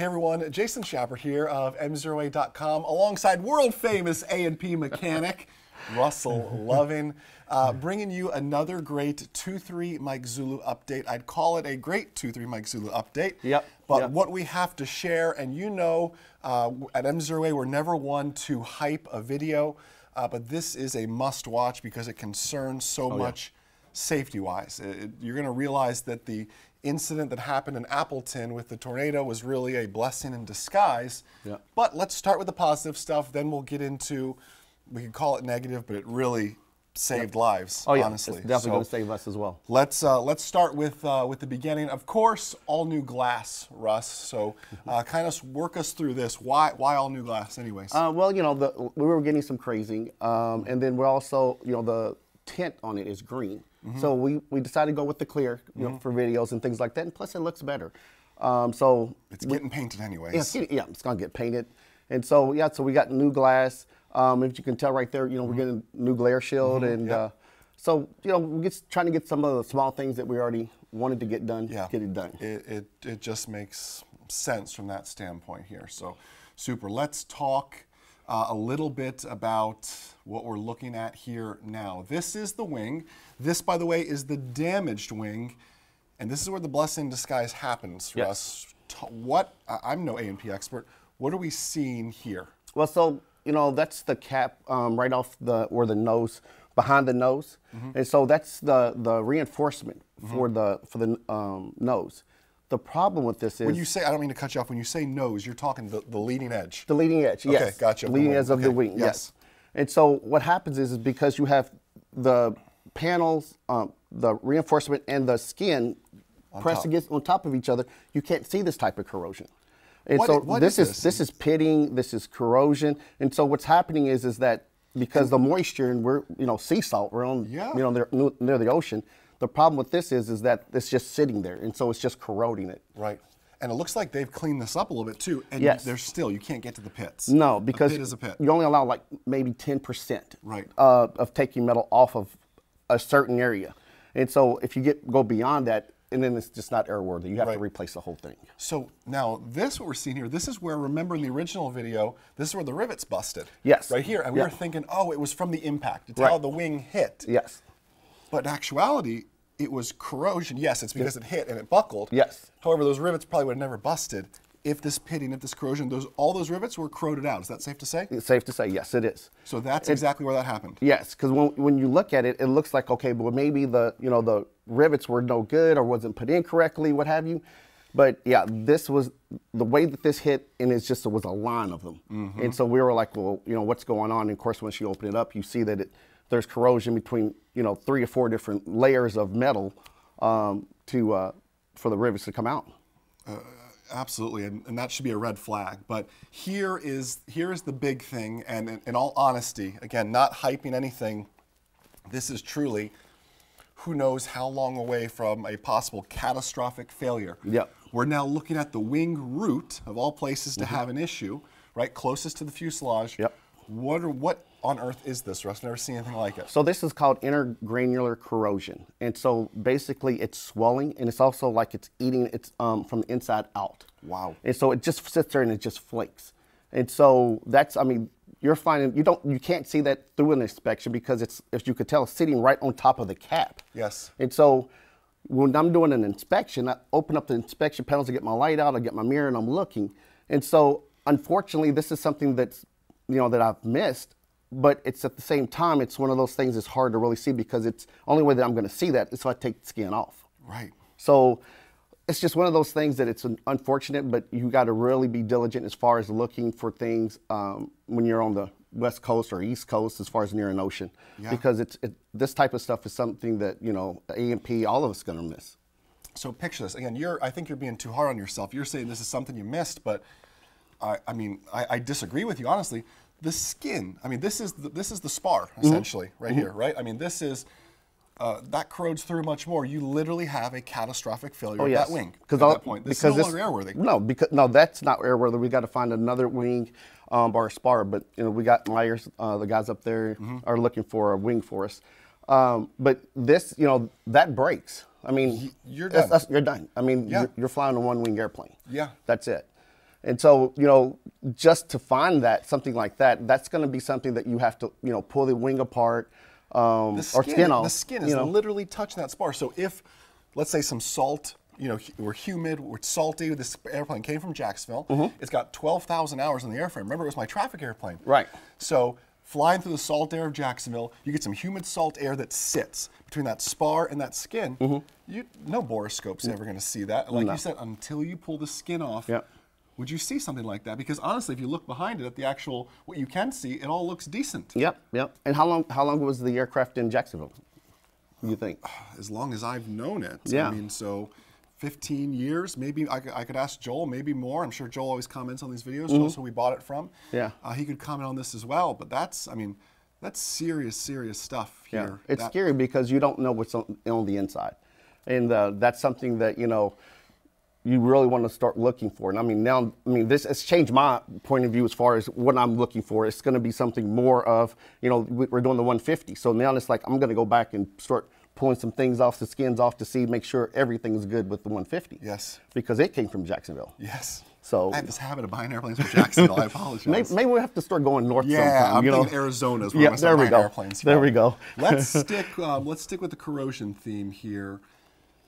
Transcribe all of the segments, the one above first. Hey everyone, Jason Schappert here of MZeroA.com, alongside world-famous A&P mechanic Russell Lovin, bringing you another great 2-3 Mike Zulu update. I'd call it a great 2-3 Mike Zulu update. Yep. But what we have to share, and you know, at MZeroA, we're never one to hype a video, but this is a must-watch because it concerns so much safety-wise. You're going to realize that the incident that happened in Appleton with the tornado was really a blessing in disguise. Yeah. But let's start with the positive stuff, then we'll get into, we can call it negative, but it really saved lives, honestly. It's definitely going to save us as well. Let's start with the beginning. Of course, all new glass, Russ. So kind of work us through this. Why all new glass anyways? Well, you know, we were getting some crazing, and then we're also, you know, the tint on it is green. Mm-hmm. So we decided to go with the clear, you know, for videos and things like that, and plus it looks better. So it's getting painted anyways. Yeah, it's gonna get painted, and so so we got new glass. If you can tell right there, you know, we're getting a new glare shield, and so you know, we're just trying to get some of the small things that we already wanted to get done. Yeah, get it done. It just makes sense from that standpoint here. So super. Let's talk a little bit about what we're looking at here now. This is the wing. This, by the way, is the damaged wing, and this is where the blessing in disguise happens. Russ, what? I'm no A&P expert. What are we seeing here? Well, so you know, that's the cap right off the the nose, behind the nose, and so that's the reinforcement for the nose. The problem with this is, when you say, I don't mean to cut you off, when you say nose, you're talking the leading edge. The leading edge, yes. Okay, gotcha. The leading edge of the wing, yes. And so what happens is because you have the panels, the reinforcement and the skin pressed against on top of each other, you can't see this type of corrosion. And so this is pitting, this is corrosion. And so what's happening is that because the moisture, and we're, you know, sea salt, we're on, you know, near the ocean. The problem with this is that it's just sitting there, and so it's just corroding it. Right. And it looks like they've cleaned this up a little bit too, and there's still, you can't get to the pits. No, because it is a pit. You only allow like maybe 10% of taking metal off of a certain area. And so if you go beyond that, and then it's just not airworthy. You have to replace the whole thing. So now this, what we're seeing here, this is where, remember in the original video, this is where the rivets busted. Yes. Right here, and we were thinking, oh, it was from the impact. It's how the wing hit. Yes. But in actuality, it was corrosion. Yes, it's because it hit and it buckled. Yes. However, those rivets probably would have never busted if this pitting, if this corrosion, all those rivets were corroded out. Is that safe to say? It's safe to say, yes, it is. So that's exactly where that happened. Yes, because when you look at it, it looks like, okay, well, maybe the rivets were no good or wasn't put in correctly, what have you. But yeah, this was the way that this hit, and it's just, it was a line of them. And so we were like, well, you know, what's going on? And of course, once you open it up, you see that there's corrosion between, you know, 3 or 4 different layers of metal for the rivets to come out. Absolutely, and that should be a red flag. But here is the big thing, and in all honesty, again, not hyping anything, this is truly, who knows how long away from a possible catastrophic failure. Yep. We're now looking at the wing root, of all places to have an issue, right, closest to the fuselage. Yep. What on earth is this, Russ? I've never seen anything like it. So this is called intergranular corrosion. And so basically it's swelling, and it's also like it's eating from the inside out. Wow. And so it just sits there and it just flakes. And so that's, I mean, you're finding, you can't see that through an inspection because it's, if you could tell, sitting right on top of the cap. Yes. And so when I'm doing an inspection, I open up the inspection panels to get my light out, I get my mirror, and I'm looking. And so unfortunately this is something that's, you know, that I've missed, but it's at the same time, it's one of those things that's hard to really see because it's only way that I'm going to see that is if I take the skin off. Right. So it's just one of those things that it's unfortunate, but you got to really be diligent as far as looking for things when you're on the West Coast or East Coast as far as near an ocean, because this type of stuff is something that, you know, A&P, all of us going to miss. So picture this. Again, I think you're being too hard on yourself. You're saying this is something you missed, but I mean, I disagree with you, honestly. The skin, I mean, this is the spar, essentially, right here, right? I mean, this is, that corrodes through much more. You literally have a catastrophic failure of that wing at that point. This is no longer airworthy. No, that's not airworthy. We got to find another wing or a spar, but, you know, we got Myers, the guys up there are looking for a wing for us. But this, you know, that breaks. I mean, you're done. I mean, you're flying a one-wing airplane. Yeah. That's it. And so, you know, just to find that, something like that, that's going to be something that you have to, you know, pull the wing apart or skin off. The skin is literally touching that spar. So if, let's say some salt, you know, we're humid, we're salty, this airplane came from Jacksonville, it's got 12,000 hours in the airframe. Remember, it was my traffic airplane. Right. So flying through the salt air of Jacksonville, you get some humid salt air that sits between that spar and that skin. No borescope's ever going to see that. Like you said, until you pull the skin off, would you see something like that? Because honestly, if you look behind it at the actual, what you can see, it all looks decent. Yep. And how long was the aircraft in Jacksonville, you think? As long as I've known it. Yeah. I mean, so 15 years, maybe. I could ask Joel, maybe more. I'm sure Joel always comments on these videos. Joel's who we bought it from. Yeah. He could comment on this as well, but that's, I mean, that's serious, serious stuff here. Yeah. It's scary because you don't know what's on the inside. And that's something that, you know, you really want to start looking for. And I mean, now, I mean, this has changed my point of view as far as what I'm looking for. It's going to be something more of, you know, we're doing the 150. So now it's like, I'm going to go back and start pulling some things off, the skins off to see, make sure everything's good with the 150. Yes. Because it came from Jacksonville. Yes. So I have this habit of buying airplanes from Jacksonville. I apologize. Maybe we'll have to start going north sometime. I'm thinking Arizona is where I'm going to start buying airplanes. There we go. Let's stick with the corrosion theme here.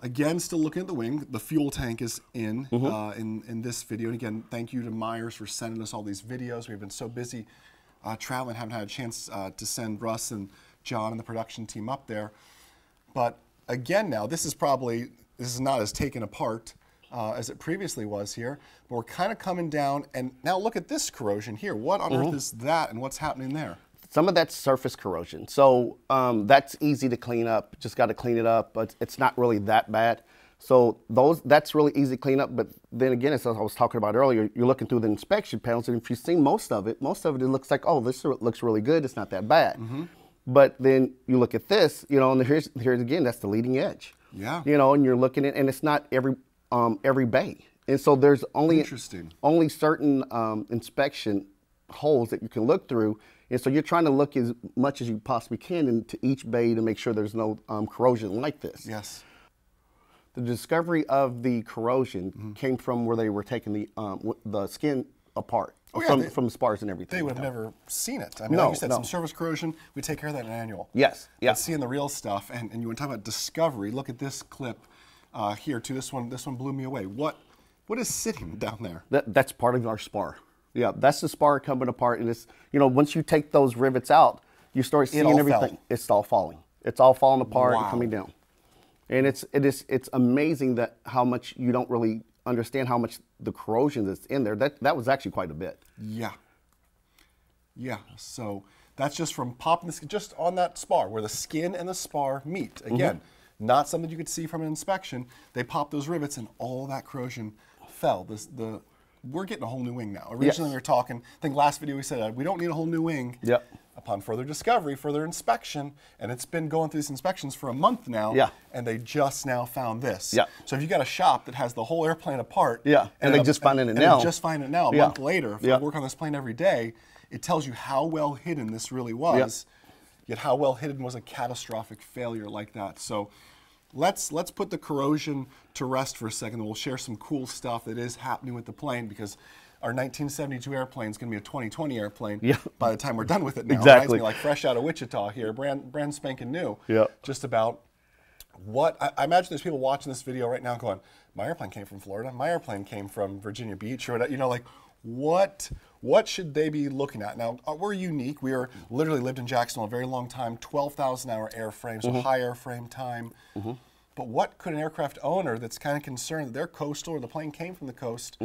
Again, still looking at the wing. The fuel tank is in this video. And again, thank you to Myers for sending us all these videos. We've been so busy traveling, haven't had a chance to send Russ and John and the production team up there. But again, now this is not as taken apart as it previously was here. But we're kind of coming down, and now look at this corrosion here. What on earth is that, and what's happening there? Some of that's surface corrosion, so that's easy to clean up. Just got to clean it up, but it's not really that bad. So that's really easy to clean up. But then again, as I was talking about earlier, you're looking through the inspection panels, and if you see most of it looks like, oh, this looks really good. It's not that bad. But then you look at this, you know, and here's again, that's the leading edge. Yeah. You know, and you're looking at, and it's not every bay. And so there's only certain inspection holes that you can look through. And so you're trying to look as much as you possibly can into each bay to make sure there's no corrosion like this. Yes. The discovery of the corrosion came from where they were taking the skin apart. Oh, yeah, from spars and everything. They would have never seen it. I mean, like you said, some surface corrosion, we take care of that in annual. Yes. Yeah. But seeing the real stuff, and you want to talk about discovery, look at this clip here too. This one blew me away. What is sitting down there? That's part of our spar. Yeah, that's the spar coming apart, and it's, you know, once you take those rivets out, you start seeing everything. It's all falling. It's all falling apart and coming down. And it's amazing that how much you don't really understand how much the corrosion that's in there. That was actually quite a bit. Yeah. Yeah. So that's just from popping the skin, just on that spar where the skin and the spar meet. Again, not something you could see from an inspection. They popped those rivets and all that corrosion fell. We're getting a whole new wing now. Originally we were talking, I think last video we said we don't need a whole new wing. Yep. Upon further discovery, further inspection, and it's been going through these inspections for a month now, and they just now found this. Yeah. So if you got a shop that has the whole airplane apart, and they just find it now, a month later, if you work on this plane every day, it tells you how well hidden this really was, yet how well hidden was a catastrophic failure like that. So let's put the corrosion to rest for a second, and we'll share some cool stuff that is happening with the plane, because our 1972 airplane is going to be a 2020 airplane by the time we're done with it now. Exactly. It reminds me, like fresh out of Wichita here, brand spanking new. Yeah. Just about what, I imagine there's people watching this video right now going, my airplane came from Florida, my airplane came from Virginia Beach, or whatever. You know, like what should they be looking at? Now, we're unique. We are literally lived in Jacksonville a very long time, 12,000 hour airframe, so high airframe time. But what could an aircraft owner that's kind of concerned that they're coastal or the plane came from the coast,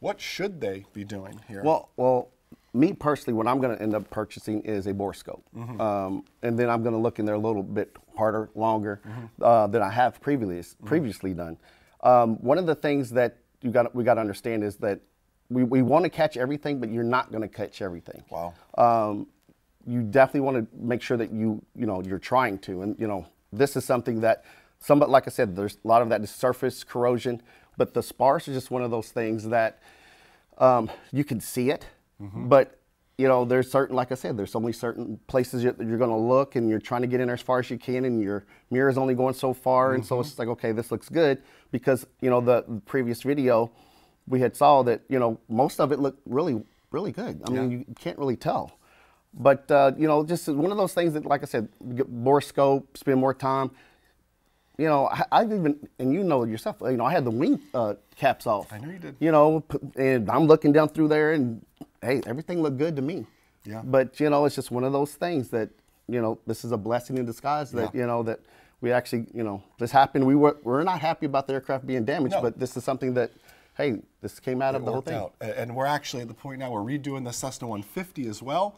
what should they be doing here? Well, me personally, what I'm going to end up purchasing is a borescope. And then I'm going to look in there a little bit harder, longer than I have previously done. One of the things that we got to understand is that we want to catch everything, but you're not going to catch everything. Wow. You definitely want to make sure that you're trying to, and you know, this is something that, somewhat, like I said, there's a lot of that is surface corrosion. But the spars are just one of those things that you can see it, but you know, there's certain, like I said, there's only certain places you're going to look, and you're trying to get in there as far as you can, and your mirror is only going so far, and so it's like, okay, this looks good, because you know the previous video, we had saw that, you know, most of it looked really, really good. I mean, you can't really tell. But, you know, just one of those things that, like I said, get more scope, spend more time. You know, I've even, and you know yourself, you know, I had the wing caps off. I know you did. You know, and I'm looking down through there and, hey, everything looked good to me. Yeah. But, you know, it's just one of those things that, you know, this is a blessing in disguise that, you know, that we actually, you know, this happened. We're not happy about the aircraft being damaged, but this is something that, hey, this came out of the whole thing. Out. And we're actually at the point now we're redoing the Cessna 150 as well.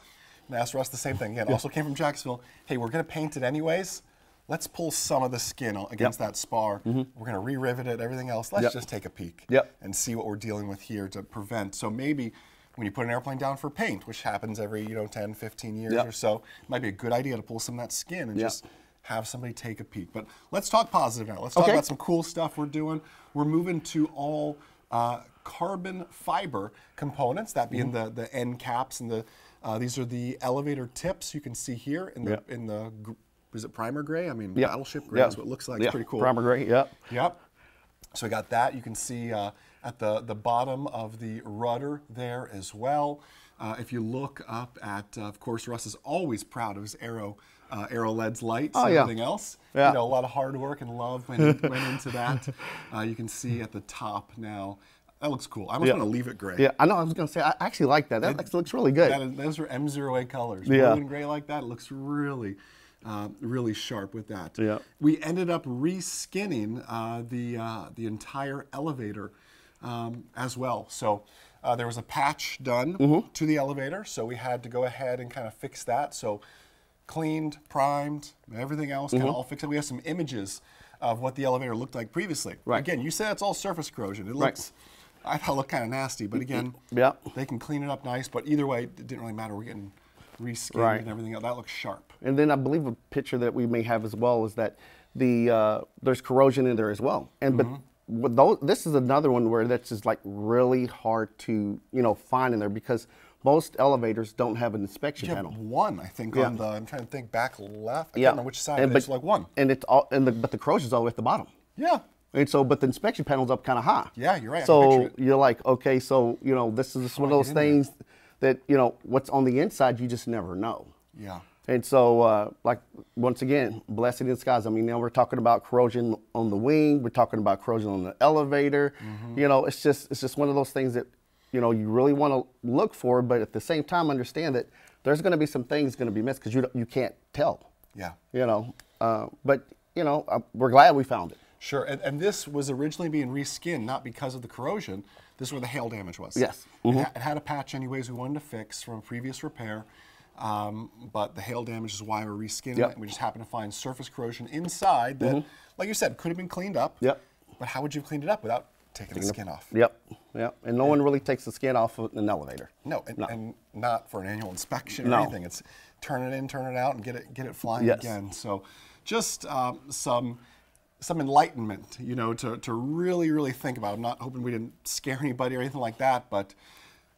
And asked Russ the same thing. It also came from Jacksonville. Hey, we're going to paint it anyways. Let's pull some of the skin against that spar. We're going to re-rivet it, everything else. Let's just take a peek and see what we're dealing with here to prevent. So maybe when you put an airplane down for paint, which happens every 10, 15 years or so, it might be a good idea to pull some of that skin and just have somebody take a peek. But let's talk positive now. Let's talk about some cool stuff we're doing. We're moving to all carbon fiber components, that being the end caps and the these are the elevator tips you can see here in the is it primer gray? I mean, battleship gray is what it looks like. It's pretty cool. Primer gray. Yep. So we got that. You can see at the bottom of the rudder there as well. If you look up at, of course, Russ is always proud of his Aero LEDs lights and everything else. You know, a lot of hard work and love went into that. You can see at the top now. That looks cool. I almost want to leave it gray. Yeah, I know. I was going to say, I actually like that. That looks really good. Those are MZeroA colors. Blue and gray like that. It looks really, really sharp with that. Yeah. We ended up reskinning the entire elevator as well. So there was a patch done to the elevator. So we had to go ahead and kind of fix that. So cleaned, primed, everything else kind of all fixed. We have some images of what the elevator looked like previously. Right. Again, you said it's all surface corrosion. It looks... I thought it looked kind of nasty, but again, they can clean it up nice. But either way, it didn't really matter. We're getting reskinned and everything else. That looks sharp. And then I believe a picture that we may have as well is that the there's corrosion in there as well. And but those, this is another one where that's just like really hard to find in there because most elevators don't have an inspection panel. One, I think, on the I'm trying to think back left. I don't know which side. But it's like one. And it's all but the corrosion's all the way at the bottom. Yeah. And so, but the inspection panel's up kind of high. Yeah, you're right. So you're like, okay, so, you know, this is one of those things that, you know, what's on the inside, you just never know. Yeah. And so, like, once again, blessing in disguise. I mean, now we're talking about corrosion on the wing. We're talking about corrosion on the elevator. You know, it's just one of those things that, you know, you really want to look for, but at the same time, understand that there's going to be some things going to be missed because you can't tell. Yeah. You know, but, you know, we're glad we found it. Sure, and this was originally being reskinned, not because of the corrosion. This is where the hail damage was. Yes. It had a patch anyways we wanted to fix from a previous repair, but the hail damage is why we're reskinning it. We just happened to find surface corrosion inside that, like you said, could have been cleaned up. But how would you have cleaned it up without taking the skin off? And no one really takes the skin off of an elevator. No, and not for an annual inspection or anything. It's turn it in, turn it out, and get it flying again. So just some enlightenment, you know, to really, really think about. I'm not hoping we didn't scare anybody or anything like that, but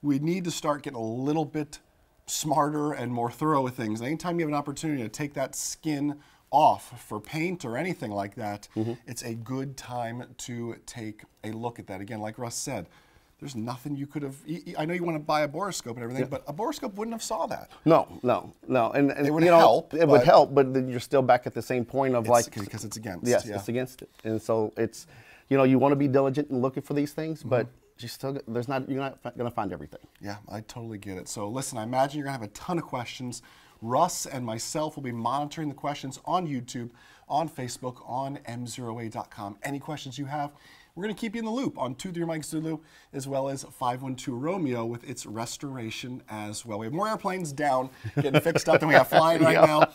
we need to start getting a little bit smarter and more thorough with things. Anytime you have an opportunity to take that skin off for paint or anything like that, it's a good time to take a look at that. Again, like Russ said, there's nothing you could have, I know you want to buy a boroscope and everything, but a boroscope wouldn't have saw that. No. And it would help. It would help, but then you're still back at the same point of like. Because it's against. Yes, it's against it. And so it's, you know, you want to be diligent in looking for these things, but you still, you're not going to find everything. Yeah, I totally get it. So listen, I imagine you're going to have a ton of questions. Russ and myself will be monitoring the questions on YouTube, on Facebook, on MZeroA.com. Any questions you have, we're going to keep you in the loop on 23 Mike Zulu, as well as 512 Romeo with its restoration as well. We have more airplanes down getting fixed up than we have flying right now.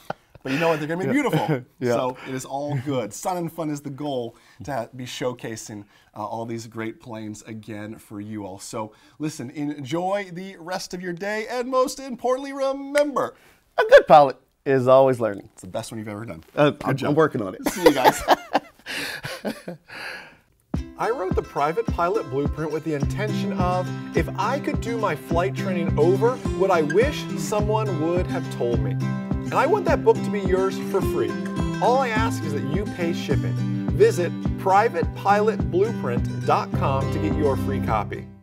But you know what? They're going to be beautiful. So it is all good. Sun and fun is the goal to be showcasing all these great planes again for you all. So listen, enjoy the rest of your day. And most importantly, remember, a good pilot is always learning. It's the best one you've ever done. I'm working on it. See you guys. I wrote the Private Pilot Blueprint with the intention of, if I could do my flight training over, what I wish someone would have told me. And I want that book to be yours for free. All I ask is that you pay shipping. Visit PrivatePilotBlueprint.com to get your free copy.